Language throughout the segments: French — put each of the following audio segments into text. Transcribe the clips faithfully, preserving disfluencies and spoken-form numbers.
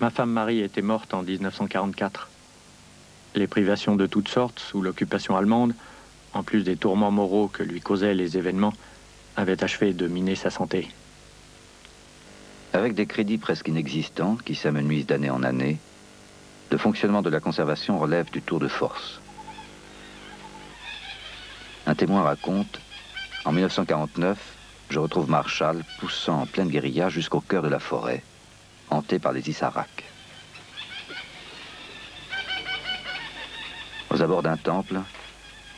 Ma femme Marie était morte en mille neuf cent quarante-quatre. Les privations de toutes sortes sous l'occupation allemande, en plus des tourments moraux que lui causaient les événements, avaient achevé de miner sa santé. Avec des crédits presque inexistants qui s'amenuisent d'année en année, le fonctionnement de la conservation relève du tour de force. Un témoin raconte, en mille neuf cent quarante-neuf, je retrouve Marchal poussant en pleine guérilla jusqu'au cœur de la forêt, hanté par les Issarak. Aux abords d'un temple,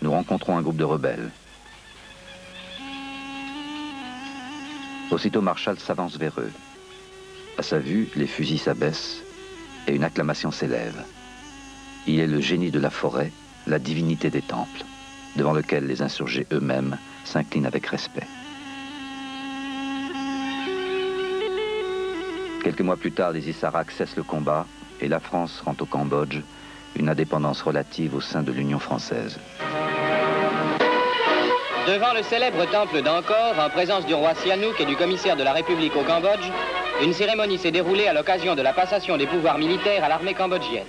nous rencontrons un groupe de rebelles. Aussitôt, Marchal s'avance vers eux. À sa vue, les fusils s'abaissent et une acclamation s'élève. Il est le génie de la forêt, la divinité des temples, devant lequel les insurgés eux-mêmes s'inclinent avec respect. Quelques mois plus tard, les Issarak cessent le combat et la France rend au Cambodge une indépendance relative au sein de l'Union française. Devant le célèbre temple d'Angkor, en présence du roi Sihanouk et du commissaire de la République au Cambodge, une cérémonie s'est déroulée à l'occasion de la passation des pouvoirs militaires à l'armée cambodgienne.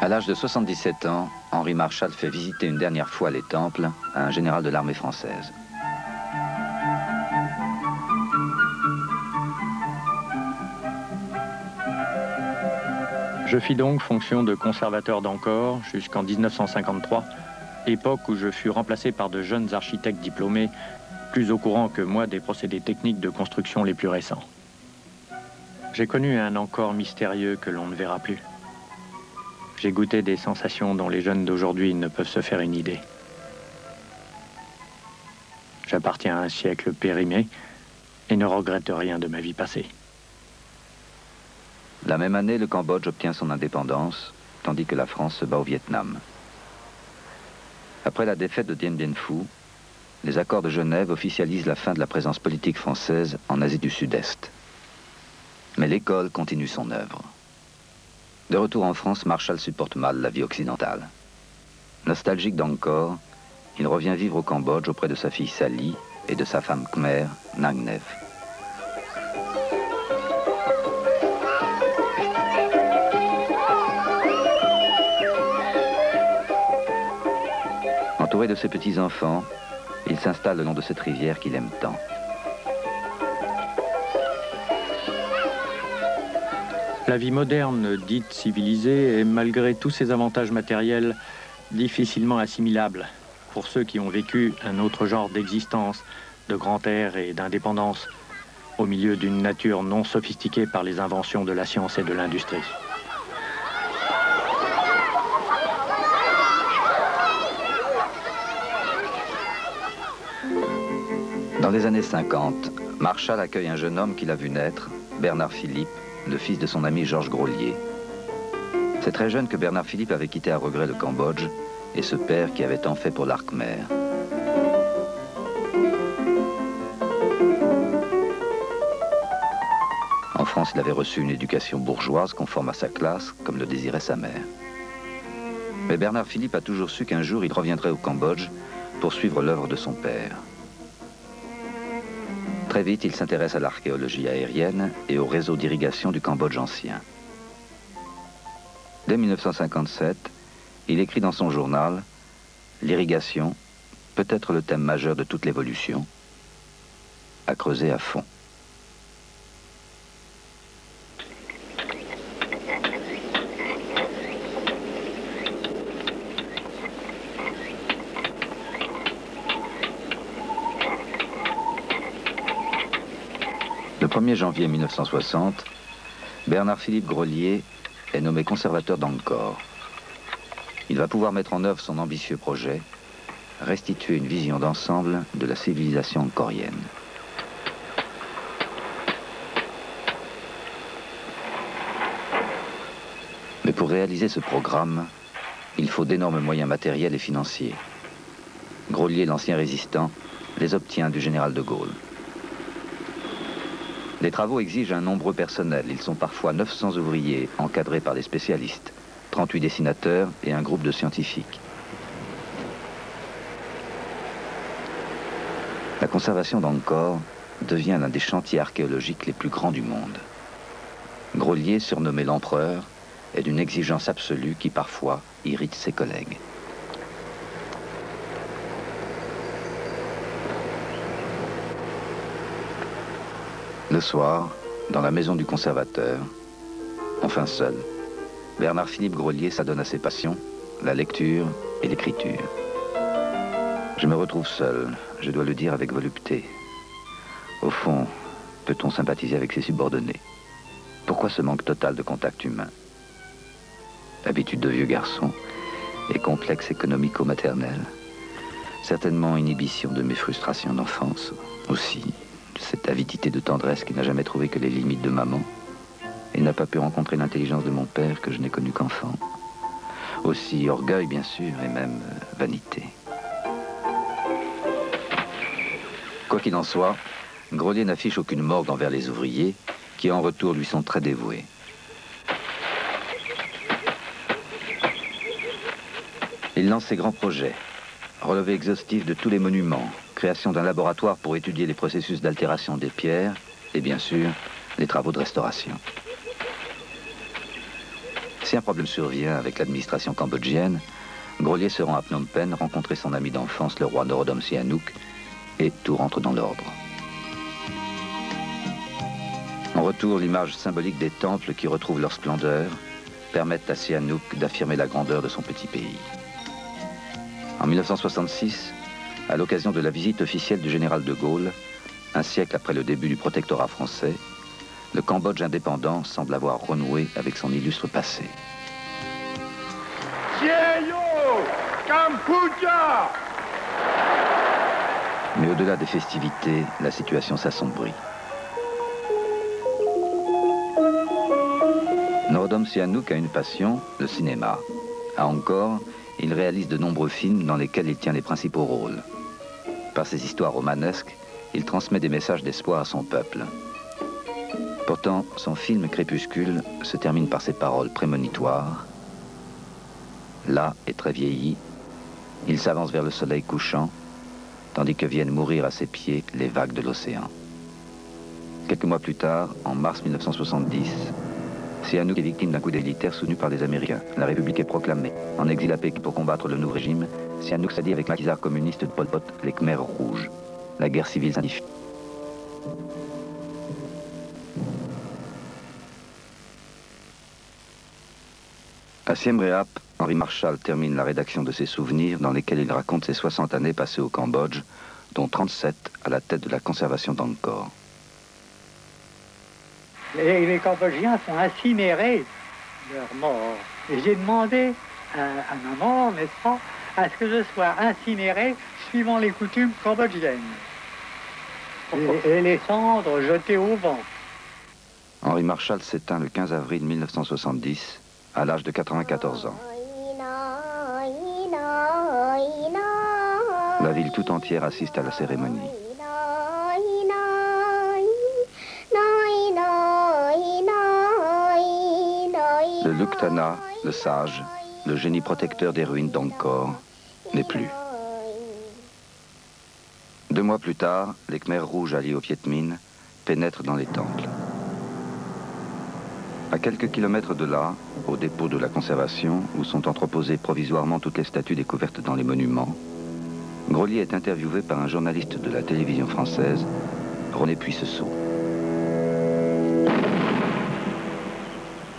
À l'âge de soixante-dix-sept ans, Henri Marchal fait visiter une dernière fois les temples à un général de l'armée française. Je fis donc fonction de conservateur d'Angkor jusqu'en mille neuf cent cinquante-trois, époque où je fus remplacé par de jeunes architectes diplômés, plus au courant que moi des procédés techniques de construction les plus récents. J'ai connu un Angkor mystérieux que l'on ne verra plus. J'ai goûté des sensations dont les jeunes d'aujourd'hui ne peuvent se faire une idée. J'appartiens à un siècle périmé et ne regrette rien de ma vie passée. La même année, le Cambodge obtient son indépendance, tandis que la France se bat au Vietnam. Après la défaite de Dien Bien Phu, les accords de Genève officialisent la fin de la présence politique française en Asie du Sud-Est. Mais l'école continue son œuvre. De retour en France, Marchal supporte mal la vie occidentale. Nostalgique d'Angkor, il revient vivre au Cambodge auprès de sa fille Sally et de sa femme khmer, Nangnef. Entouré de ses petits-enfants, il s'installe le long de cette rivière qu'il aime tant. La vie moderne, dite civilisée, est malgré tous ses avantages matériels difficilement assimilable pour ceux qui ont vécu un autre genre d'existence, de grand air et d'indépendance, au milieu d'une nature non sophistiquée par les inventions de la science et de l'industrie. Dans les années cinquante, Marchal accueille un jeune homme qu'il a vu naître, Bernard-Philippe, le fils de son ami Georges Groslier. C'est très jeune que Bernard-Philippe avait quitté à regret le Cambodge et ce père qui avait tant fait pour l'art khmer. En France, il avait reçu une éducation bourgeoise conforme à sa classe, comme le désirait sa mère. Mais Bernard-Philippe a toujours su qu'un jour il reviendrait au Cambodge pour suivre l'œuvre de son père. Très vite, il s'intéresse à l'archéologie aérienne et au réseau d'irrigation du Cambodge ancien. Dès mille neuf cent cinquante-sept, il écrit dans son journal « L'irrigation, peut-être le thème majeur de toute l'évolution, à creuser à fond ». Le premier janvier mille neuf cent soixante, Bernard-Philippe Grolier est nommé conservateur d'Angkor. Il va pouvoir mettre en œuvre son ambitieux projet, restituer une vision d'ensemble de la civilisation angkorienne. Mais pour réaliser ce programme, il faut d'énormes moyens matériels et financiers. Grolier, l'ancien résistant, les obtient du général de Gaulle. Les travaux exigent un nombreux personnel. Ils sont parfois neuf cents ouvriers encadrés par des spécialistes, trente-huit dessinateurs et un groupe de scientifiques. La conservation d'Angkor devient l'un des chantiers archéologiques les plus grands du monde. Grolier, surnommé l'empereur, est d'une exigence absolue qui parfois irrite ses collègues. Le soir, dans la maison du conservateur, enfin seul, Bernard-Philippe Grolier s'adonne à ses passions, la lecture et l'écriture. Je me retrouve seul, je dois le dire avec volupté. Au fond, peut-on sympathiser avec ses subordonnés? Pourquoi ce manque total de contact humain? Habitude de vieux garçon et complexe économico-maternel. Certainement inhibition de mes frustrations d'enfance aussi. Cette avidité de tendresse qui n'a jamais trouvé que les limites de maman et n'a pas pu rencontrer l'intelligence de mon père que je n'ai connu qu'enfant. Aussi orgueil bien sûr et même vanité. Quoi qu'il en soit, Grolier n'affiche aucune morgue envers les ouvriers qui en retour lui sont très dévoués. Il lance ses grands projets, relevé exhaustif de tous les monuments, création d'un laboratoire pour étudier les processus d'altération des pierres et bien sûr, les travaux de restauration. Si un problème survient avec l'administration cambodgienne, Grolier se rend à Phnom Penh rencontrer son ami d'enfance, le roi Norodom Sihanouk, et tout rentre dans l'ordre. En retour, l'image symbolique des temples qui retrouvent leur splendeur permettent à Sihanouk d'affirmer la grandeur de son petit pays. En mille neuf cent soixante-six, à l'occasion de la visite officielle du général de Gaulle, un siècle après le début du protectorat français, le Cambodge indépendant semble avoir renoué avec son illustre passé. Mais au-delà des festivités, la situation s'assombrit. Norodom Sihanouk a une passion, le cinéma. À Angkor, il réalise de nombreux films dans lesquels il tient les principaux rôles. Par ses histoires romanesques, il transmet des messages d'espoir à son peuple. Pourtant, son film Crépuscule se termine par ces paroles prémonitoires. Là et très vieilli, il s'avance vers le soleil couchant, tandis que viennent mourir à ses pieds les vagues de l'océan. Quelques mois plus tard, en mars mille neuf cent soixante-dix, Sihanouk est victime d'un coup d'élitaire soutenu par les Américains. La République est proclamée. En exil à Pékin pour combattre le nouveau régime, Sihanouk s'allie avec l'Issarak communiste de Pol Pot, les Khmer Rouges. La guerre civile s'inifie. À Siem Reap, Henri Marchal termine la rédaction de ses souvenirs dans lesquels il raconte ses soixante années passées au Cambodge, dont trente-sept à la tête de la conservation d'Angkor. Les, les Cambodgiens sont incinérés de leur mort. Et j'ai demandé à, à ma mort, n'est-ce pas, à ce que je sois incinéré suivant les coutumes cambodgiennes. Et, et les cendres jetées au vent. Henri Marchal s'éteint le quinze avril mille neuf cent soixante-dix, à l'âge de quatre-vingt-quatorze ans. La ville tout entière assiste à la cérémonie. Le Luktana, le sage, le génie protecteur des ruines d'Angkor, n'est plus. Deux mois plus tard, les Khmer Rouges alliés aux Viet Minh pénètrent dans les temples. À quelques kilomètres de là, au dépôt de la conservation, où sont entreposées provisoirement toutes les statues découvertes dans les monuments, Grolier est interviewé par un journaliste de la télévision française, René Puissesot.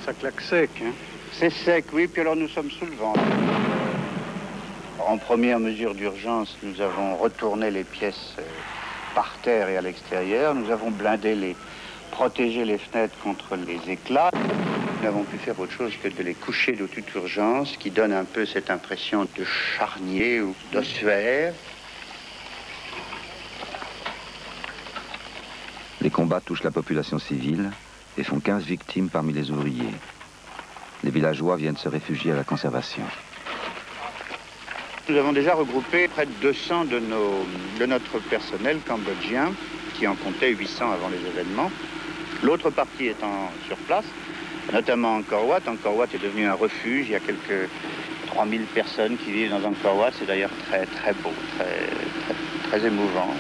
Ça claque sec, hein? C'est sec, oui, puis alors nous sommes sous le vent. En première mesure d'urgence, nous avons retourné les pièces par terre et à l'extérieur. Nous avons blindé les... protégé les fenêtres contre les éclats. Nous n'avons pu faire autre chose que de les coucher de toute urgence, qui donne un peu cette impression de charnier ou d'ossuaire. Les combats touchent la population civile et font quinze victimes parmi les ouvriers. Les villageois viennent se réfugier à la conservation. Nous avons déjà regroupé près de deux cents de, nos, de notre personnel cambodgien, qui en comptait huit cents avant les événements. L'autre partie étant sur place, notamment Angkor Wat. Angkor Wat est devenu un refuge, il y a quelques trois mille personnes qui vivent dans Angkor Wat, c'est d'ailleurs très très beau, très, très, très émouvant.